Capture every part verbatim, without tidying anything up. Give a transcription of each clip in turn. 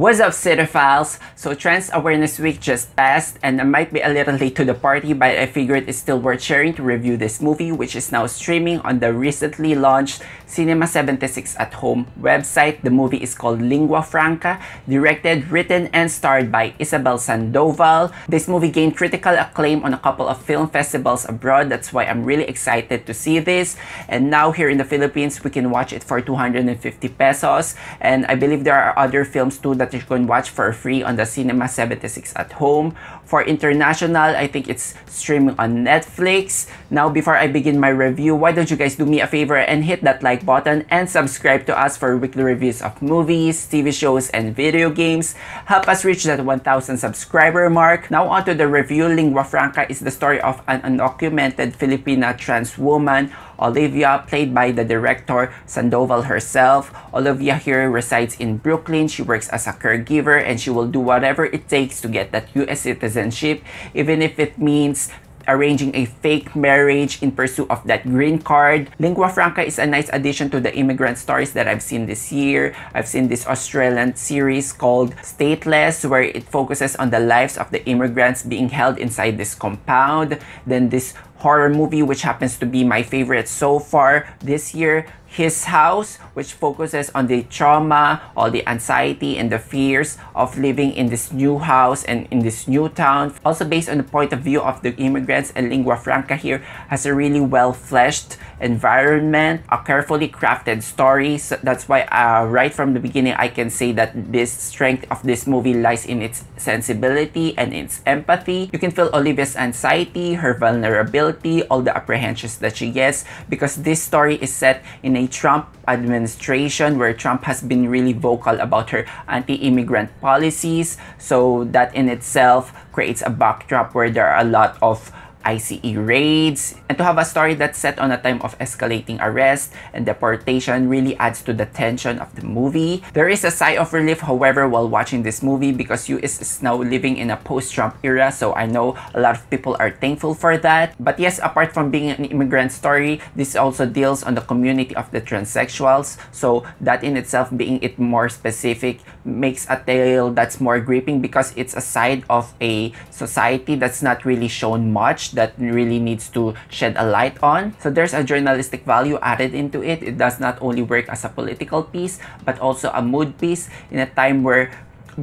What's up, cinephiles? So Trans Awareness Week just passed, and I might be a little late to the party, but I figured it's still worth sharing to review this movie, which is now streaming on the recently launched Cinema seventy-six at Home website. The movie is called Lingua Franca, directed, written, and starred by Isabel Sandoval. This movie gained critical acclaim on a couple of film festivals abroad. That's why I'm really excited to see this. And now here in the Philippines, we can watch it for two hundred fifty pesos. And I believe there are other films too that you can watch for free on the Cinema seventy-six at Home. For international, I think it's streaming on Netflix. Now, before I begin my review, why don't you guys do me a favor and hit that like button and subscribe to us for weekly reviews of movies, T V shows, and video games. Help us reach that one thousand subscriber mark. Now onto the review. Lingua Franca is the story of an undocumented Filipina trans woman, Olivia, played by the director Sandoval herself. Olivia here resides in Brooklyn. She works as a caregiver, and she will do whatever it takes to get that U S citizenship, even if it means arranging a fake marriage in pursuit of that green card. Lingua Franca is a nice addition to the immigrant stories that I've seen this year. I've seen this Australian series called Stateless, where it focuses on the lives of the immigrants being held inside this compound. Then this horror movie, which happens to be my favorite so far this year, His House, which focuses on the trauma, all the anxiety, and the fears of living in this new house and in this new town. Also based on the point of view of the immigrants, and Lingua Franca here has a really well-fleshed environment, a carefully crafted story. So that's why uh, right from the beginning, I can say that this strength of this movie lies in its sensibility and its empathy. You can feel Olivia's anxiety, her vulnerability, all the apprehensions that she gets, because this story is set in a Trump administration where Trump has been really vocal about her anti-immigrant policies. So that in itself creates a backdrop where there are a lot of ICE raids, and to have a story that's set on a time of escalating arrest and deportation really adds to the tension of the movie. There is a sigh of relief, however, while watching this movie, because U S is now living in a post-Trump era, so I know a lot of people are thankful for that. But yes, apart from being an immigrant story, this also deals on the community of the transsexuals, so that in itself, being it more specific, makes a tale that's more gripping, because it's a side of a society that's not really shown much, that really needs to shed a light on. So there's a journalistic value added into it. It does not only work as a political piece, but also a mood piece in a time where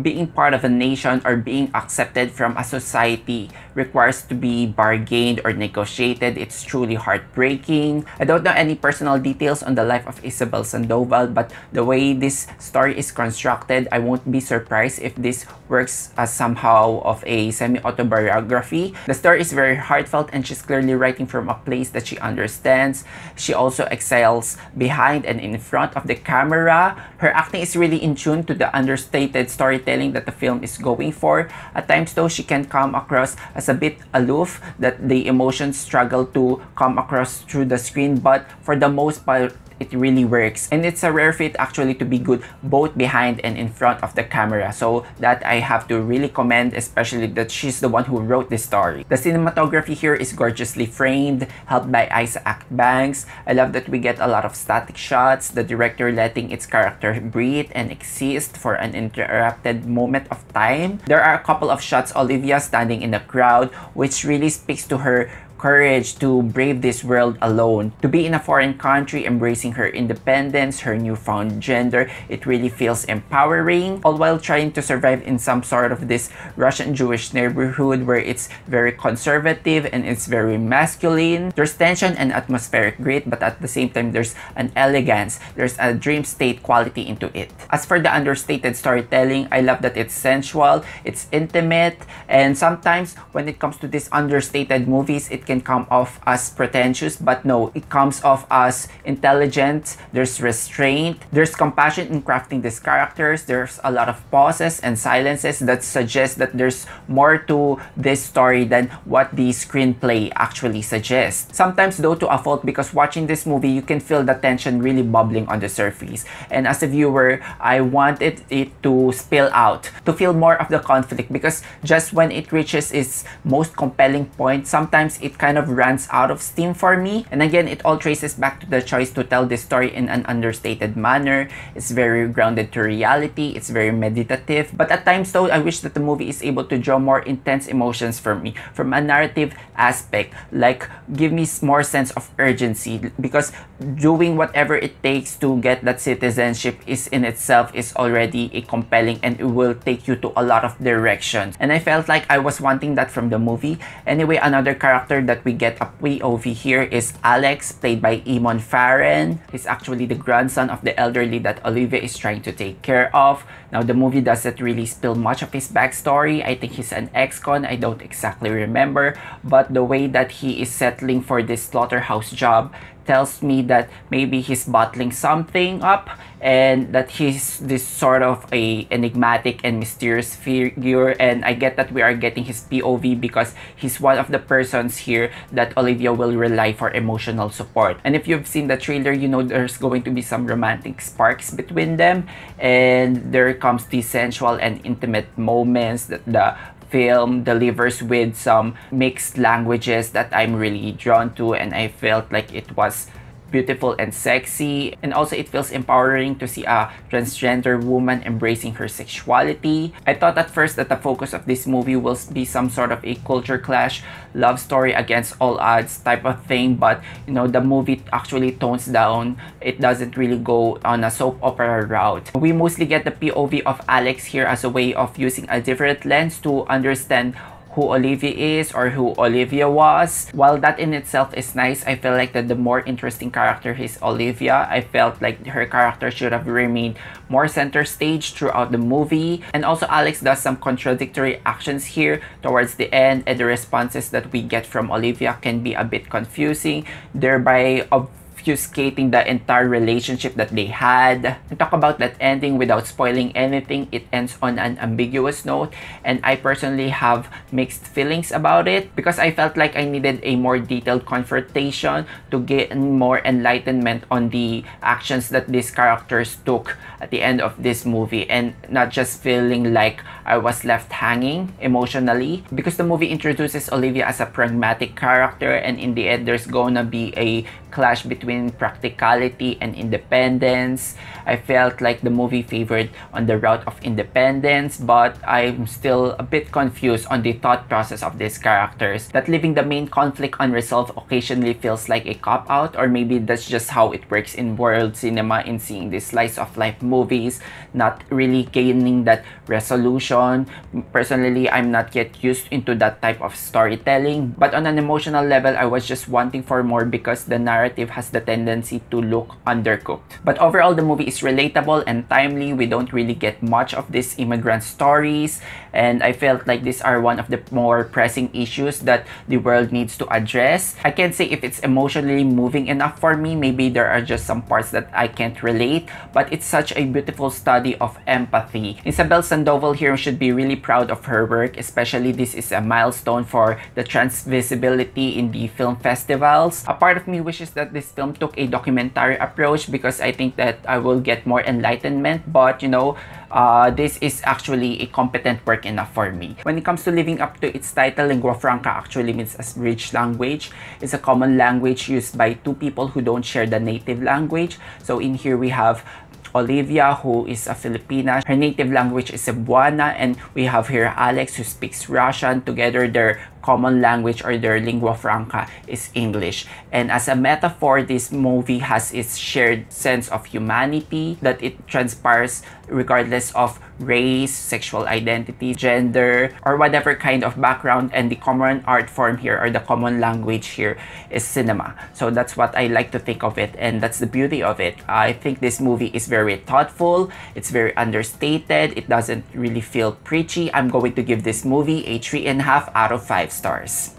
being part of a nation or being accepted from a society requires to be bargained or negotiated. It's truly heartbreaking. I don't know any personal details on the life of Isabel Sandoval, but the way this story is constructed, I won't be surprised if this works as somehow of a semi-autobiography. The story is very heartfelt, and she's clearly writing from a place that she understands. She also excels behind and in front of the camera. Her acting is really in tune to the understated story telling that the film is going for. At times though, she can come across as a bit aloof, that the emotions struggle to come across through the screen, but for the most part it really works, and it's a rare feat actually to be good both behind and in front of the camera. So that I have to really commend, especially that she's the one who wrote this story. The cinematography here is gorgeously framed, helped by Isaac Banks. I love that we get a lot of static shots, the director letting its character breathe and exist for an uninterrupted moment of time. There are a couple of shots Olivia standing in the crowd, which really speaks to her courage to brave this world alone. To be in a foreign country, embracing her independence, her newfound gender, it really feels empowering, all while trying to survive in some sort of this Russian Jewish neighborhood where it's very conservative and it's very masculine. There's tension and atmospheric grit, but at the same time, there's an elegance, there's a dream state quality into it. As for the understated storytelling, I love that it's sensual, it's intimate, and sometimes when it comes to these understated movies, it can come off as pretentious, but no, it comes off as intelligent. There's restraint, there's compassion in crafting these characters, there's a lot of pauses and silences that suggest that there's more to this story than what the screenplay actually suggests. Sometimes though, to a fault, because watching this movie you can feel the tension really bubbling on the surface, and as a viewer I wanted it to spill out to feel more of the conflict, because just when it reaches its most compelling point, sometimes it it kind of runs out of steam for me. And again, it all traces back to the choice to tell this story in an understated manner. It's very grounded to reality. It's very meditative. But at times though, I wish that the movie is able to draw more intense emotions from me, from a narrative aspect, like give me more sense of urgency, because doing whatever it takes to get that citizenship is in itself is already a compelling, and it will take you to a lot of directions. And I felt like I was wanting that from the movie. Anyway, another character that we get a P O V here is Alex, played by Eamon Farren. He's actually the grandson of the elderly that Olivia is trying to take care of. Now, the movie doesn't really spill much of his backstory. I think he's an ex-con. I don't exactly remember. But the way that he is settling for this slaughterhouse job tells me that maybe he's bottling something up, and that he's this sort of a enigmatic and mysterious figure. And I get that we are getting his P O V because he's one of the persons here that Olivia will rely for emotional support. And if you've seen the trailer, you know there's going to be some romantic sparks between them, and there comes the sensual and intimate moments that the film delivers with some mixed languages that I'm really drawn to, and I felt like it was beautiful and sexy. And also it feels empowering to see a transgender woman embracing her sexuality. I thought at first that the focus of this movie will be some sort of a culture clash, love story against all odds type of thing, but you know the movie actually tones down. It doesn't really go on a soap opera route. We mostly get the P O V of Alex here as a way of using a different lens to understand who Olivia is or who Olivia was. While that in itself is nice, I feel like that the more interesting character is Olivia. I felt like her character should have remained more center stage throughout the movie. And also Alex does some contradictory actions here towards the end, and the responses that we get from Olivia can be a bit confusing, thereby obfuscating the entire relationship that they had. To talk about that ending without spoiling anything, it ends on an ambiguous note, and I personally have mixed feelings about it because I felt like I needed a more detailed confrontation to gain more enlightenment on the actions that these characters took at the end of this movie, and not just feeling like I was left hanging emotionally. Because the movie introduces Olivia as a pragmatic character, and in the end there's gonna be a clash between practicality and independence. I felt like the movie favored on the route of independence, but I'm still a bit confused on the thought process of these characters. That leaving the main conflict unresolved occasionally feels like a cop-out, or maybe that's just how it works in world cinema in seeing these slice of life movies, not really gaining that resolution. Personally, I'm not yet used into that type of storytelling, but on an emotional level, I was just wanting for more because the narrative has the tendency to look undercooked. But overall, the movie is relatable and timely. We don't really get much of these immigrant stories, and I felt like these are one of the more pressing issues that the world needs to address. I can't say if it's emotionally moving enough for me. Maybe there are just some parts that I can't relate, but it's such a beautiful study of empathy. Isabel Sandoval here should be really proud of her work, especially this is a milestone for the trans visibility in the film festivals. A part of me wishes that this film took a documentary approach because I think that I will get more enlightenment, but you know Uh, this is actually a competent work enough for me. When it comes to living up to its title, Lingua Franca actually means a bridge language. It's a common language used by two people who don't share the native language. So in here we have Olivia, who is a Filipina. Her native language is Cebuana, and we have here Alex, who speaks Russian. Together, their common language or their lingua franca is English. And as a metaphor, this movie has its shared sense of humanity that it transpires regardless of race, sexual identity, gender, or whatever kind of background. And the common art form here or the common language here is cinema. So that's what I like to think of it, and that's the beauty of it. I think this movie is very thoughtful. It's very understated. It doesn't really feel preachy. I'm going to give this movie a three and a half out of five stars.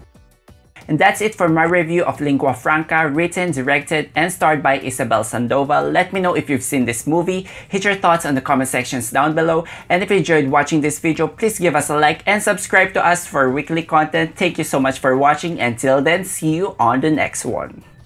And that's it for my review of Lingua Franca, written, directed, and starred by Isabel Sandoval. Let me know if you've seen this movie. Hit your thoughts on the comment sections down below. And if you enjoyed watching this video, please give us a like and subscribe to us for weekly content. Thank you so much for watching. Until then, see you on the next one.